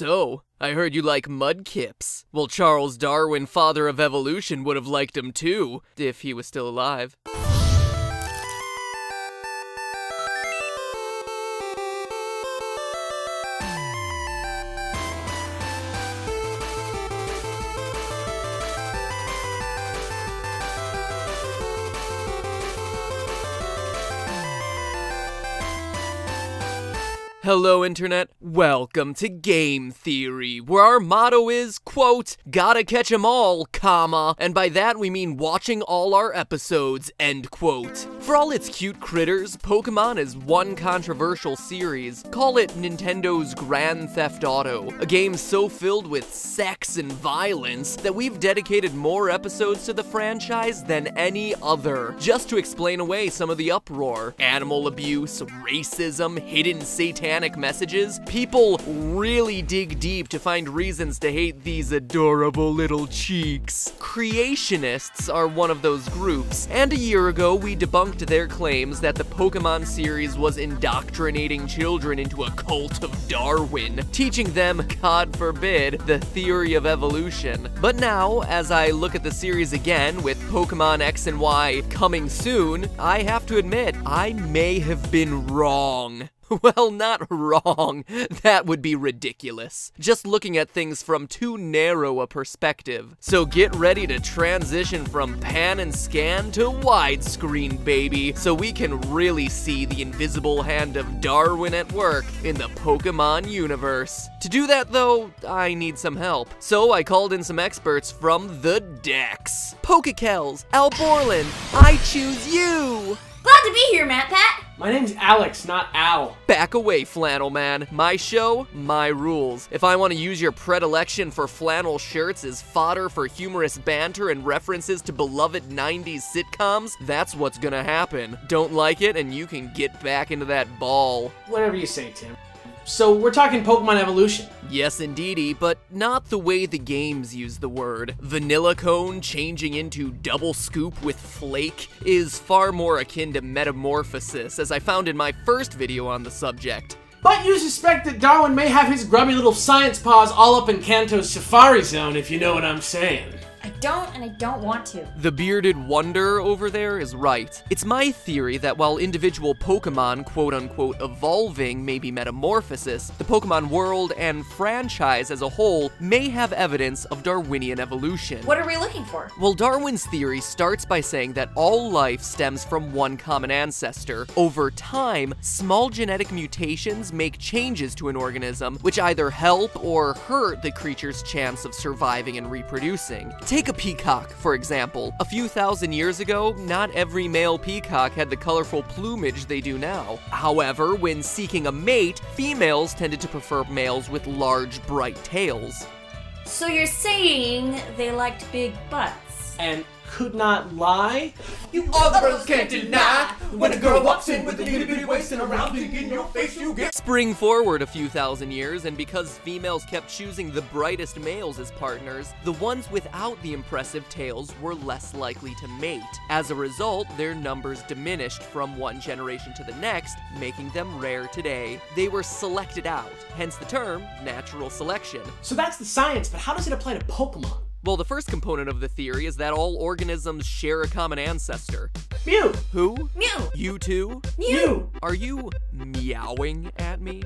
So, I heard you like mudkips. Well, Charles Darwin, father of evolution, would have liked him too, if he was still alive. Hello internet, welcome to Game Theory, where our motto is, quote, gotta catch 'em all, comma, and by that we mean watching all our episodes, end quote. For all its cute critters, Pokemon is one controversial series. Call it Nintendo's Grand Theft Auto, a game so filled with sex and violence that we've dedicated more episodes to the franchise than any other, just to explain away some of the uproar. Animal abuse, racism, hidden satanic messages, people really dig deep to find reasons to hate these adorable little cheeks. Creationists are one of those groups, and a year ago we debunked their claims that the Pokemon series was indoctrinating children into a cult of Darwin, teaching them, God forbid, the theory of evolution. But now, as I look at the series again with Pokemon X and Y coming soon, I have to admit, I may have been wrong. Well, not wrong. That would be ridiculous. Just looking at things from too narrow a perspective. So get ready to transition from pan and scan to widescreen, baby, so we can really see the invisible hand of Darwin at work in the Pokemon universe. To do that, though, I need some help. So I called in some experts from the DEX. Pokekels, Al Borlin, I choose you! Glad to be here, Matt Pat! My name's Alex, not Al. Back away, flannel man. My show, my rules. If I want to use your predilection for flannel shirts as fodder for humorous banter and references to beloved 90s sitcoms, that's what's gonna happen. Don't like it, and you can get back into that ball. Whatever you say, Tim. So, we're talking Pokemon evolution. Yes, indeedy, but not the way the games use the word. Vanilla cone changing into double scoop with flake is far more akin to metamorphosis, as I found in my first video on the subject. But you suspect that Darwin may have his grubby little science paws all up in Kanto's Safari Zone, if you know what I'm saying. I don't, and I don't want to. The bearded wonder over there is right. It's my theory that while individual Pokemon, quote-unquote, evolving may be metamorphosis, the Pokemon world and franchise as a whole may have evidence of Darwinian evolution. What are we looking for? Well, Darwin's theory starts by saying that all life stems from one common ancestor. Over time, small genetic mutations make changes to an organism, which either help or hurt the creature's chance of surviving and reproducing. Take a peacock, for example. A few thousand years ago, not every male peacock had the colorful plumage they do now. However, when seeking a mate, females tended to prefer males with large, bright tails. So you're saying they liked big butts? And could not lie? You all girls can't deny when a girl walks in with a itty bitty waist and a round thing in your face, you get. Spring forward a few thousand years, and because females kept choosing the brightest males as partners, the ones without the impressive tails were less likely to mate. As a result, their numbers diminished from one generation to the next, making them rare today. They were selected out, hence the term natural selection. So that's the science, but how does it apply to Pokemon? Well, the first component of the theory is that all organisms share a common ancestor. Mew! Who? Mew! You two? Mew! Are you meowing at me?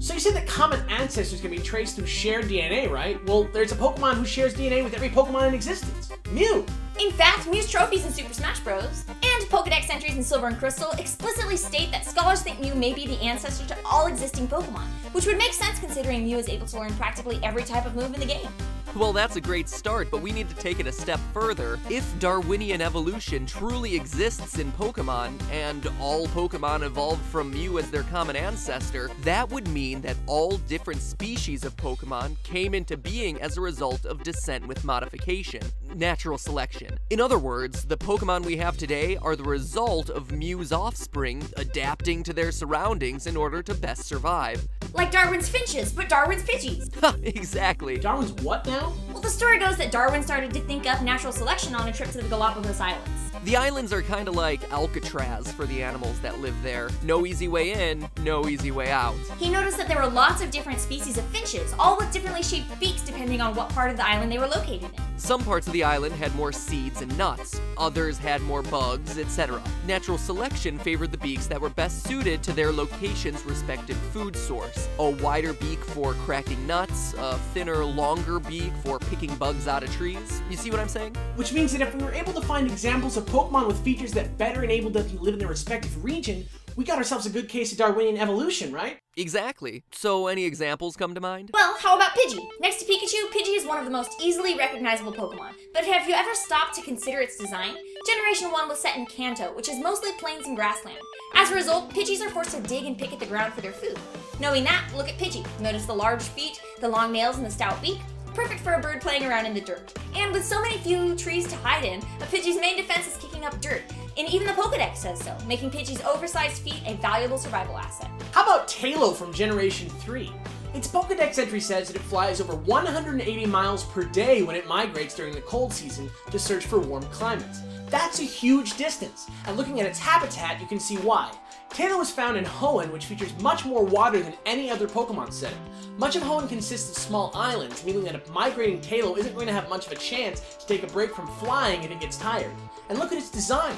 So you said that common ancestors can be traced through shared DNA, right? Well, there's a Pokemon who shares DNA with every Pokemon in existence. Mew! In fact, Mew's trophies in Super Smash Bros. and Pokedex entries in Silver and Crystal explicitly state that scholars think Mew may be the ancestor to all existing Pokemon, which would make sense considering Mew is able to learn practically every type of move in the game. Well, that's a great start, but we need to take it a step further. If Darwinian evolution truly exists in Pokemon, and all Pokemon evolved from Mew as their common ancestor, that would mean that all different species of Pokemon came into being as a result of descent with modification, natural selection. In other words, the Pokemon we have today are the result of Mew's offspring adapting to their surroundings in order to best survive. Like Darwin's finches, but Darwin's Pidgeys. Exactly. Darwin's what now? Well, the story goes that Darwin started to think up natural selection on a trip to the Galapagos Islands. The islands are kinda like Alcatraz for the animals that live there. No easy way in, no easy way out. He noticed that there were lots of different species of finches, all with differently shaped beaks depending on what part of the island they were located in. Some parts of the island had more seeds and nuts, others had more bugs, etc. Natural selection favored the beaks that were best suited to their location's respective food source. A wider beak for cracking nuts, a thinner, longer beak for picking bugs out of trees. You see what I'm saying? Which means that if we were able to find examples of Pokemon with features that better enabled them to live in their respective region, we got ourselves a good case of Darwinian evolution, right? Exactly. So, any examples come to mind? Well, how about Pidgey? Next to Pikachu, Pidgey is one of the most easily recognizable Pokemon. But have you ever stopped to consider its design? Generation 1 was set in Kanto, which is mostly plains and grassland. As a result, Pidgeys are forced to dig and pick at the ground for their food. Knowing that, look at Pidgey. Notice the large feet, the long nails, and the stout beak. Perfect for a bird playing around in the dirt. And with so many few trees to hide in, a Pidgey's main defense is kicking up dirt. And even the Pokedex says so, making Pidgey's oversized feet a valuable survival asset. How about Taillow from Generation 3? Its Pokedex entry says that it flies over 180 miles per day when it migrates during the cold season to search for warm climates. That's a huge distance, and looking at its habitat, you can see why. Taillow is found in Hoenn, which features much more water than any other Pokemon setting. Much of Hoenn consists of small islands, meaning that a migrating Taillow isn't going to have much of a chance to take a break from flying if it gets tired. And look at its design.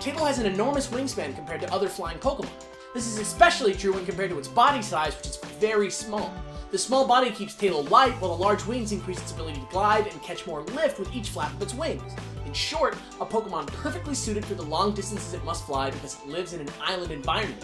Taillow has an enormous wingspan compared to other flying Pokemon. This is especially true when compared to its body size, which is very small. The small body keeps Taillow light, while the large wings increase its ability to glide and catch more lift with each flap of its wings. In short, a Pokemon perfectly suited for the long distances it must fly because it lives in an island environment.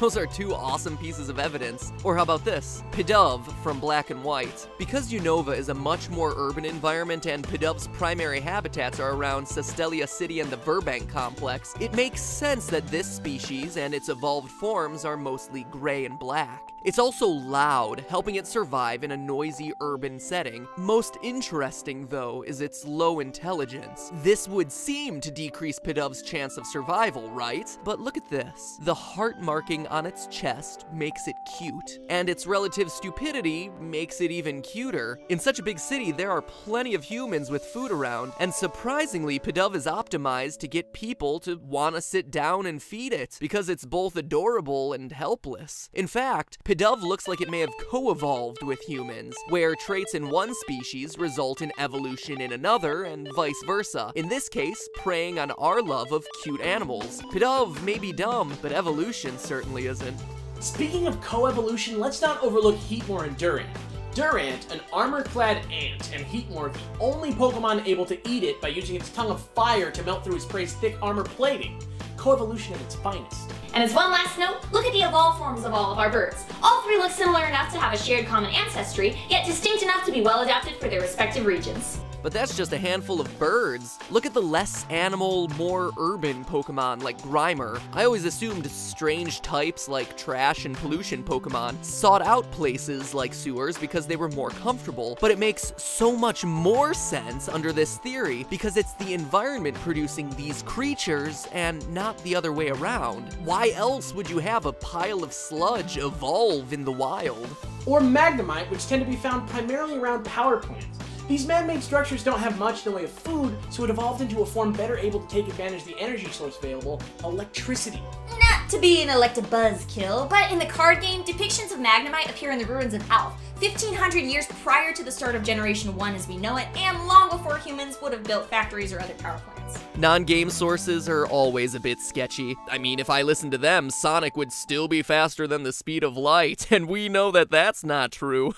Those are two awesome pieces of evidence. Or how about this? Pidove from Black and White. Because Unova is a much more urban environment and Pidove's primary habitats are around Castellia City and the Burbank complex, it makes sense that this species and its evolved forms are mostly gray and black. It's also loud, helping it survive in a noisy urban setting. Most interesting, though, is its low intelligence. This would seem to decrease Pidove's chance of survival, right? But look at this. The heart marking on its chest makes it cute, and its relative stupidity makes it even cuter. In such a big city, there are plenty of humans with food around, and surprisingly, Pidove is optimized to get people to want to sit down and feed it, because it's both adorable and helpless. In fact, Pidove looks like it may have co-evolved with humans, where traits in one species result in evolution in another, and vice versa. In this case, preying on our love of cute animals. Pidove may be dumb, but evolution certainly isn't. Speaking of co-evolution, let's not overlook Heatmor and Durant. Durant, an armor-clad ant, and Heatmor, the only Pokemon able to eat it by using its tongue of fire to melt through its prey's thick armor plating. Co-evolution at its finest. And as one last note, look at the evolved forms of all of our birds. All three look similar enough to have a shared common ancestry, yet distinct enough to be well adapted for their respective regions. But that's just a handful of birds. Look at the less animal, more urban Pokemon like Grimer. I always assumed strange types like trash and pollution Pokemon sought out places like sewers because they were more comfortable, but it makes so much more sense under this theory because it's the environment producing these creatures and not the other way around. Why else would you have a pile of sludge evolve in the wild? Or Magnemite, which tend to be found primarily around power plants. These man-made structures don't have much in the way of food, so it evolved into a form better able to take advantage of the energy source available, electricity. Not to be an electabuzz-kill, but in the card game, depictions of Magnemite appear in the ruins of Alph, 1,500 years prior to the start of Generation 1 as we know it, and long before humans would have built factories or other power plants. Non-game sources are always a bit sketchy. I mean, if I listened to them, Sonic would still be faster than the speed of light, and we know that that's not true.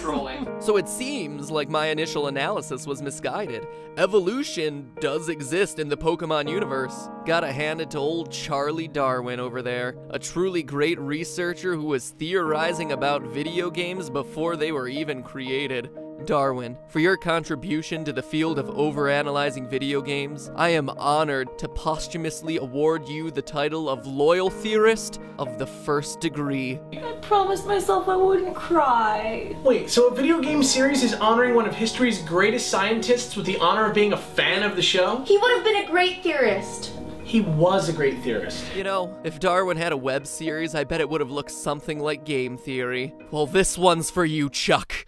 Trolling. So it seems like my initial analysis was misguided. Evolution does exist in the Pokemon universe. Gotta hand it to old Charlie Darwin over there, a truly great researcher who was theorizing about video games before they were even created. Darwin, for your contribution to the field of overanalyzing video games, I am honored to posthumously award you the title of Loyal Theorist of the First Degree. I promised myself I wouldn't cry. Wait, so a video game series is honoring one of history's greatest scientists with the honor of being a fan of the show? He would have been a great theorist. He was a great theorist. You know, if Darwin had a web series, I bet it would have looked something like Game Theory. Well, this one's for you, Chuck.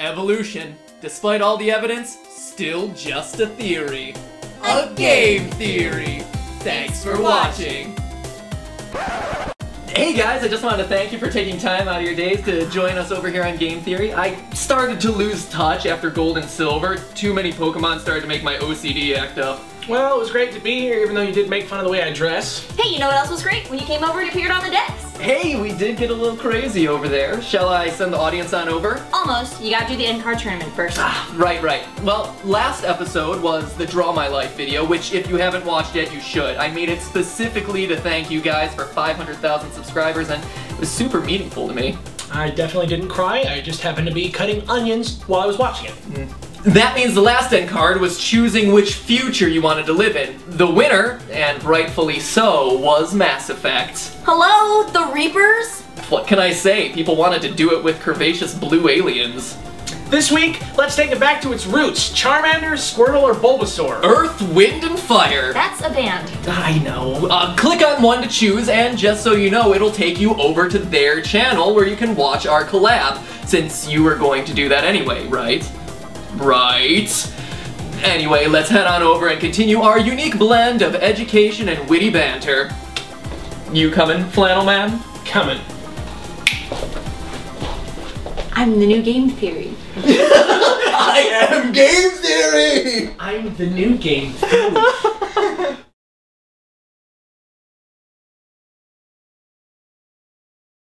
Evolution, despite all the evidence, still just a theory. A game theory. Thanks for watching. Hey guys, I just wanted to thank you for taking time out of your days to join us over here on Game Theory. I started to lose touch after Gold and Silver. Too many Pokemon started to make my OCD act up. Well, it was great to be here, even though you did make fun of the way I dress. Hey, you know what else was great? When you came over and appeared on the DEX. Hey, we did get a little crazy over there. Shall I send the audience on over? Almost. You gotta do the in-car tournament first. Ah, right. Well, last episode was the Draw My Life video, which if you haven't watched yet, you should. I made it specifically to thank you guys for 500,000 subscribers, and it was super meaningful to me. I definitely didn't cry. I just happened to be cutting onions while I was watching it. That means the last end card was choosing which future you wanted to live in. The winner, and rightfully so, was Mass Effect. Hello, the Reapers? What can I say? People wanted to do it with curvaceous blue aliens. This week, let's take it back to its roots. Charmander, Squirtle, or Bulbasaur? Earth, Wind, and Fire. That's a band. I know. Click on one to choose, and just so you know, it'll take you over to their channel where you can watch our collab, since you were going to do that anyway, right? Right. Anyway, let's head on over and continue our unique blend of education and witty banter. You coming, Flannel Man? Coming. I'm the new Game Theory. I am Game Theory! I'm the new Game Theory.